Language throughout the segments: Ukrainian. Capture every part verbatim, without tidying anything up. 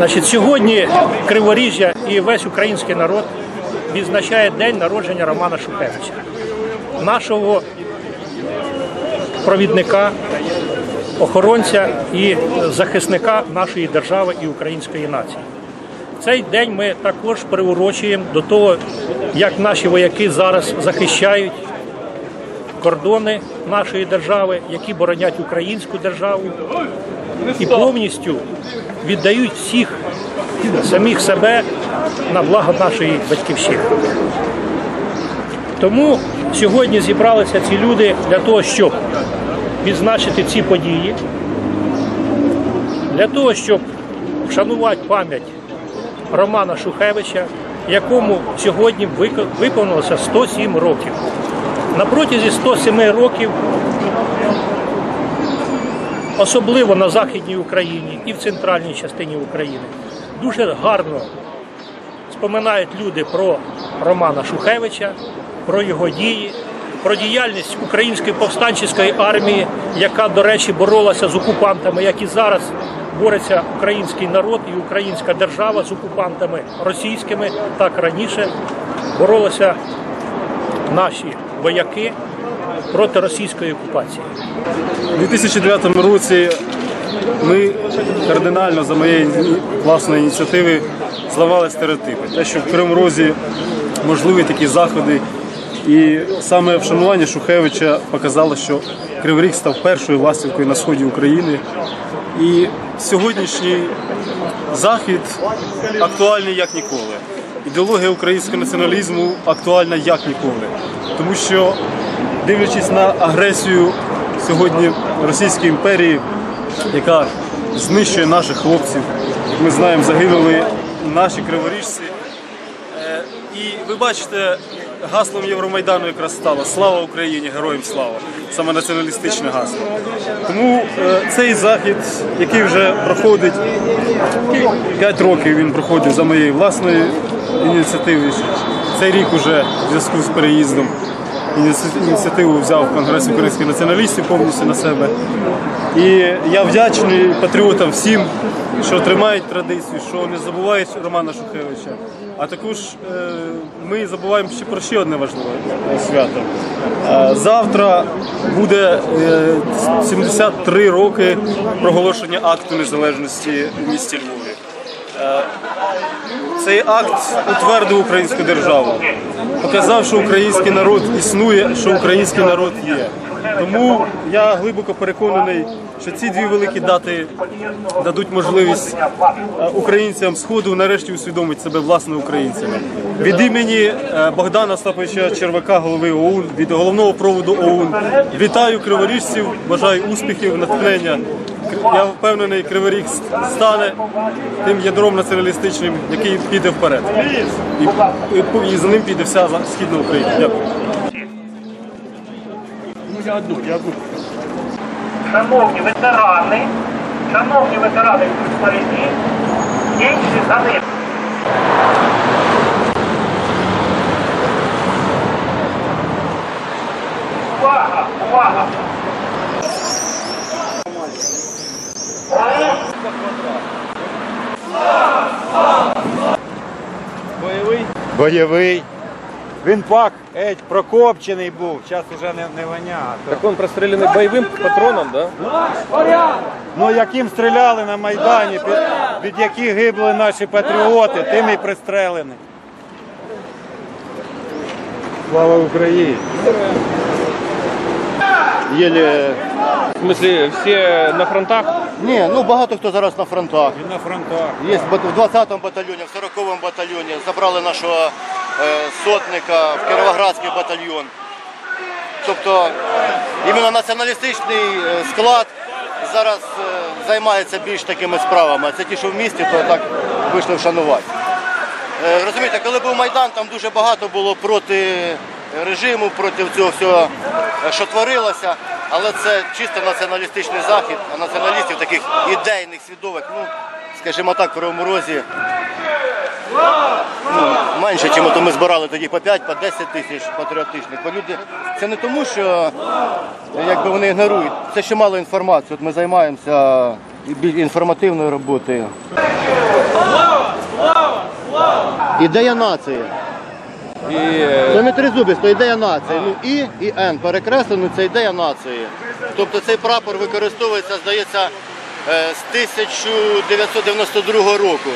Значить, сьогодні Криворіжжя і весь український народ відзначає день народження Романа Шухевича, нашого провідника, охоронця і захисника нашої держави і української нації. Цей день ми також приурочуємо до того, як наші вояки зараз захищають кордони нашої держави, які боронять українську державу і повністю віддають всіх самих себе на благо нашої батьківщини. Тому сьогодні зібралися ці люди для того, щоб відзначити ці події, для того, щоб вшанувати пам'ять Романа Шухевича, якому сьогодні виповнилося сто сім років. На протязі ста семи років, особливо на Західній Україні і в центральній частині України, дуже гарно споминають люди про Романа Шухевича, про його дії, про діяльність Української повстанської армії, яка, до речі, боролася з окупантами, як і зараз бореться український народ і українська держава з окупантами російськими, так раніше боролися наші вояки проти російської окупації. У дві тисячі дев'ятому році ми кардинально за моєї власної ініціативи зламали стереотипи. Те, що в Кривому Розі можливі такі заходи, і саме вшанування Шухевича показало, що Кривий Ріг став першою ластівкою на сході України. І сьогоднішній захід актуальний як ніколи. Ідеологія українського націоналізму актуальна як ніколи. Тому що, дивлячись на агресію сьогодні Російської імперії, яка знищує наших хлопців, як ми знаємо, загинули наші криворіжці. І ви бачите, гаслом Євромайдану якраз стало «Слава Україні! Героям слава!» – саме націоналістичне гасло. Тому цей захід, який вже проходить, п'ять років він проходить за моєю власною ініціативою, цей рік уже в зв'язку з переїздом ініціативу взяв Конгрес українських націоналістів повністю на себе. І я вдячний патріотам всім, що тримають традицію, що не забувають Романа Шухевича. А також ми забуваємо ще про ще одне важливе свято. Завтра буде сімдесят три роки проголошення акту незалежності в місті Львові. Цей акт утвердив українську державу, показав, що український народ існує, що український народ є. Тому я глибоко переконаний, що ці дві великі дати дадуть можливість українцям Сходу нарешті усвідомити себе власне українцями. Від імені Богдана Славовича Червака, голови ОУН, від головного проводу ОУН, вітаю криворіжців, бажаю успіхів, натхнення. Я впевнений, Кривий Ріг стане тим ядром націоналістичним, який піде вперед. І, і за ним піде вся Східна Україна. Дякую. Шановні ветерани, шановні ветерани в Кривому Розі, інші за ним. Увага, увага! Бойовий. Він пак, еть, прокопчений був, зараз вже не, не воняє. Так він простріляний бойовим патроном, так? Да? Ну, яким стріляли на Майдані, від, від яких гибли наші патріоти, тим і пристрелений. Слава Україні! Єлі... В смысле, всі на фронтах? Ні, ну багато хто зараз на фронтах. І на фронтах. Є в двадцятому батальйоні, в сороковому батальйоні забрали нашого сотника в Кіровоградський батальйон. Тобто, іменно націоналістичний склад зараз займається більш такими справами. Це ті, що в місті, то так вийшли вшанувати. Розумієте, коли був Майдан, там дуже багато було проти режиму, проти цього всього, що творилося. Але це чисто націоналістичний захід, а націоналістів таких ідейних, свідомих, ну, скажімо так, в Кривому Розі ну, менше, чим ми збирали тоді по п'ять, по десять тисяч патріотичних. Бо люди, це не тому, що якби вони ігнорують, це ще мало інформації. От ми займаємося інформативною роботою. Ідея нації. Це не тризубисто, ідея нації. Ну, І і Н перекреслено, це ідея нації. Тобто цей прапор використовується, здається, з тисяча дев'ятсот дев'яносто другого року.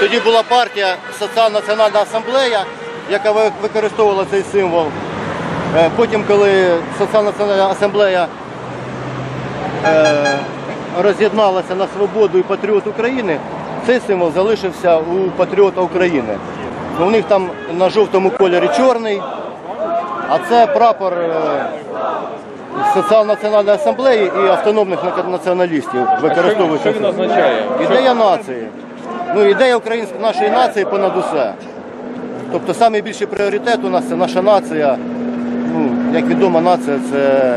Тоді була партія Соціально-національна асамблея, яка використовувала цей символ. Потім, коли Соціально-національна асамблея роз'єдналася на свободу і патріот України, цей символ залишився у патріота України. У них там на жовтому кольорі чорний, а це прапор Соціально-національної асамблеї і автономних націоналістів використовують. Що він означає? Ідея нації. Ну, ідея української нашої нації понад усе. Тобто найбільший пріоритет у нас – це наша нація. Ну, як відома, нація – це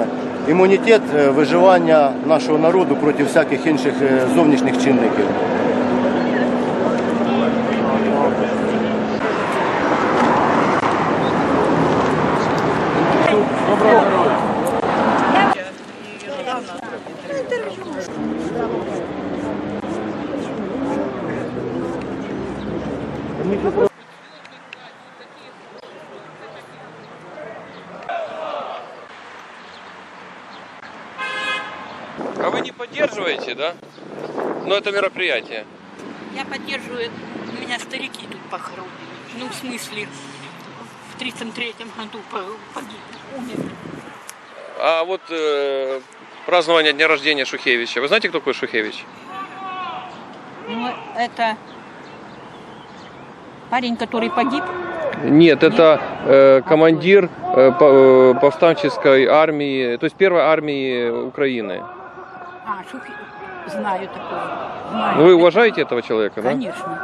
імунітет, виживання нашого народу проти всяких інших зовнішніх чинників. А вы не поддерживаете, да? Но это мероприятие. Я поддерживаю. У меня старики тут похоронены. Ну, в смысле, в тридцать третьем году погиб, умер. А вот э, празднование дня рождения Шухевича. Вы знаете, кто такой Шухевич? Ну, это парень, который погиб? Нет, это э, командир э, повстанческой армии, то есть первой армии Украины. А, Шухи... знаю такого. Знаю. Вы уважаете этого человека, да? Конечно.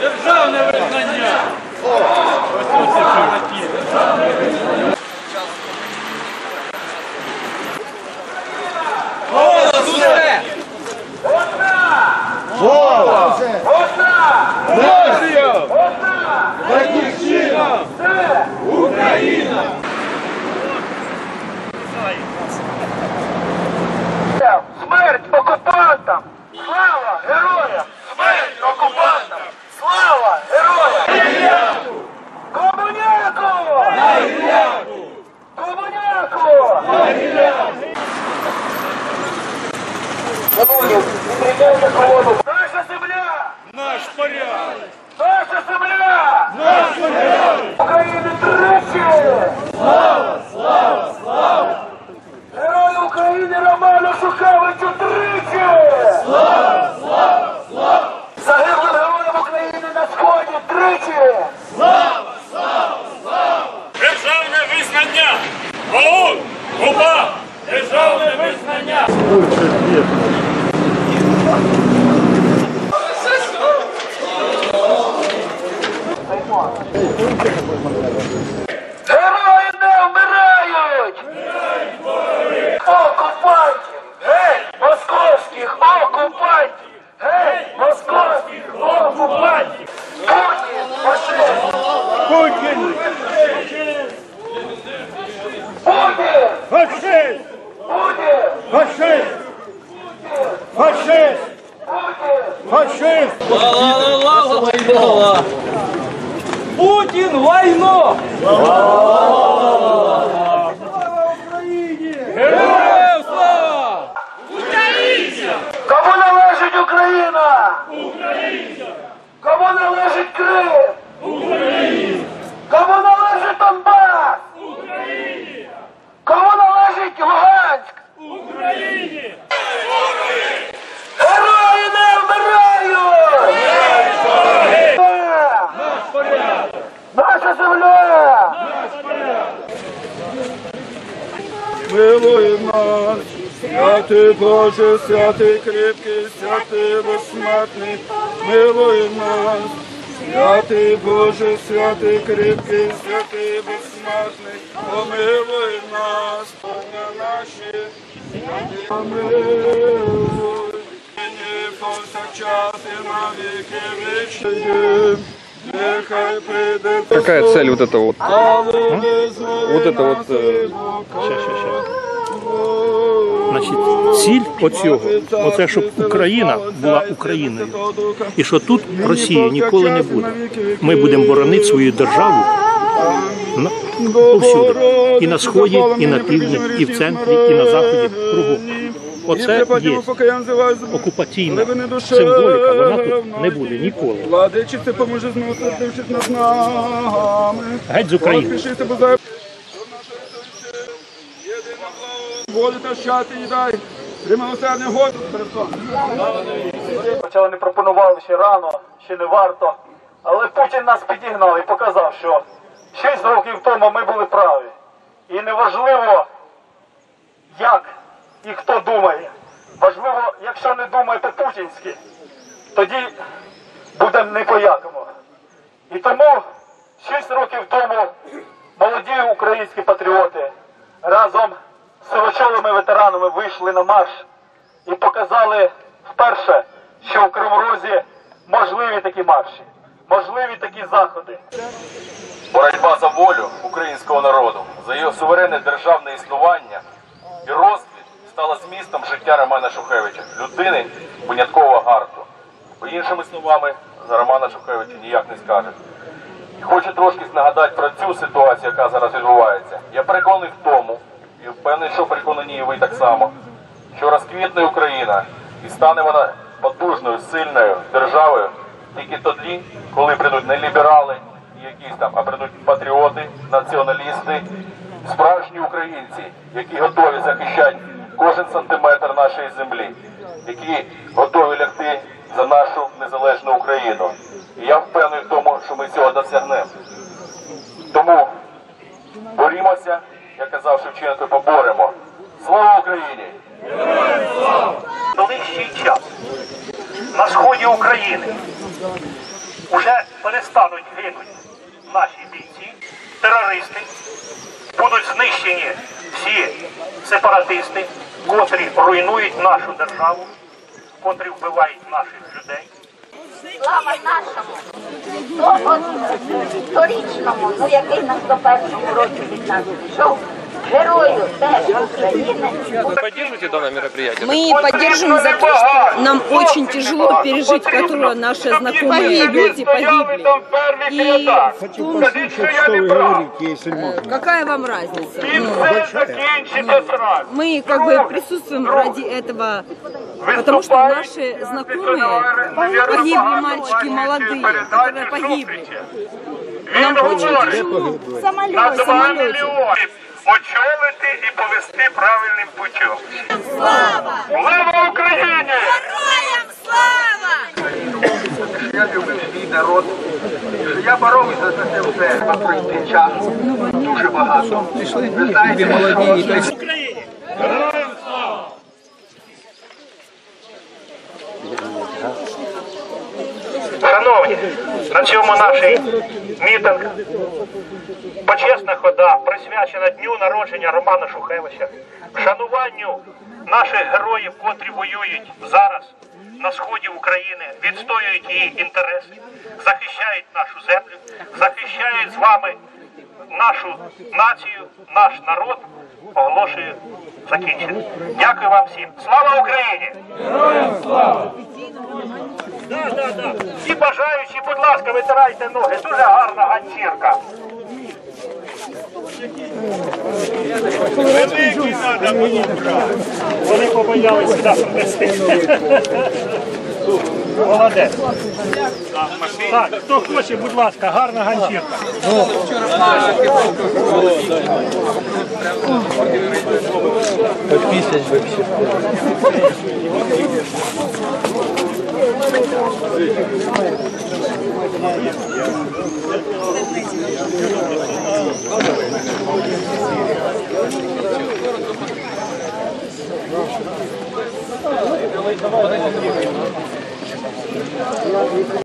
Державне визнання! Ось тут ці шарнаки. Державне визнання. Голос усе! Одна! Голос! Одна! Нація! Одна! Батьківщина! Це Україна! Смерть окупантам! Слава героям! Смерть окупантам! Слава героям! Комуняку! Комуняку! Наша земля! Наш порядок! Наша земля! Наш порядок! Україна тричі! Слава! Слава! Слава! Герою України Роману Шухевичу тричі! Слава! Слава! Слава! Загиблим героям України на сході тричі! Слава! Слава! Слава! Державне визнання! ОУН! Куба! Державне визнання! Герої не вмирають! Окупантів! Гей! Московських окупантів! Гей! Московських окупантів! Путін! Путін! Путін! Фашист! Путін! Фашист! Фашист! Фашист! Ла-ла-ла-ла-ла-ла-ла! Путін лайно! Слава Україні! Героям слава! Українцям! Кому належить Україна? Українцям! Кому належить Крим? Україні! Кому належить Донбас? Україні! Кому належить Луганськ? Україні! Герої не вмирають! Наш порядок! Наша земля! Милуй нас, святий Боже, святий кріпкий, святий безсмертний. Милуй нас, святий Боже, святий кріпкий, святий безсмертний. Помилуй нас, на наші святі. Помилуй, нині повсякчас і навіки вічні. Какая цель вот этого вот? А? Вот это вот... Сейчас, сейчас, сейчас. Значить, ціль оцього, оце, щоб Україна була Україною. І що тут Росії ніколи не буде. Ми будемо боронити свою державу повсюди. І на сході, і на півдні, і в центрі, і на заході, кругом. Оце є окупаційна символіка, вона тут не буде ніколи. Геть з України. Воду та щати їдай, примилосердя году перед сонцем. Почали не пропонували, ще рано, ще не варто. Але Путін нас підігнав і показав, що шість років тому ми були праві. І не важливо, як і хто думає. Важливо, якщо не думаєте путінськи, тоді буде не по-якому. І тому шість років тому молоді українські патріоти разом з сивочолими ветеранами вийшли на марш і показали вперше, що у Кривому Розі можливі такі марші, можливі такі заходи. Боротьба за волю українського народу, за його суверенне державне існування і розквіт стала змістом життя Романа Шухевича, людини виняткового гарту. Бо іншими словами, за Романа Шухевича ніяк не скажеш. І хочу трошки нагадати про цю ситуацію, яка зараз відбувається. Я переконаний в тому, і впевнений, що переконані і ви так само, що розквітне Україна і стане вона потужною, сильною державою тільки тоді, коли прийдуть не ліберали і якісь там, а прийдуть патріоти, націоналісти, справжні українці, які готові захищати кожен сантиметр нашої землі, які готові лягти за нашу незалежну Україну. І я впевнений в тому, що ми цього досягнемо. Тому борімося. Я казав, Шевченко, поборемо. Слава Україні! Найближчий час на сході України вже перестануть гинути наші бійці, терористи, будуть знищені всі сепаратисти, котрі руйнують нашу державу, котрі вбивають наших людей. Слава нашому сторічному, ну який на сто першому році від нас пішов, герою теж України. Вы поддержите данное мероприятие? Мы поддержим за то, что нам очень тяжело пережить, которого наши знакомые люди погибли. И в том случае, что вы говорите, если можно. Какая вам разница? Ну, мы как бы присутствуем ради этого, потому что наши знакомые погибли, мальчики молодые, которые погибли. Нам очень тяжело. Самолет, самолет. Очолити і повести правильним путем. Слава! Слава Україні! Героям слава! Я любив свій народ. Я боровся за це все. На пройти час дуже багато. Ви знаєте, молоді. Україні! Героям слава! Шановні, на цьому нашій мітинг «Почесна хода» присвячена дню народження Романа Шухевича, шануванню наших героїв, котрі воюють зараз на сході України, відстоюють її інтереси, захищають нашу землю, захищають з вами нашу націю, наш народ. Оголошую закінчення. Дякую вам всім. Слава Україні! Героям слава! Да, да, да. Всі бажаючі, будь ласка, витирайте ноги. Дуже гарна ганчірка. Великий треба було брати. Вони побоялись сюди принести. Молодець. Так, хто хоче, будь ласка, гарна ганчірка. Підписуйтесь ви всі. Давай, давай, давай.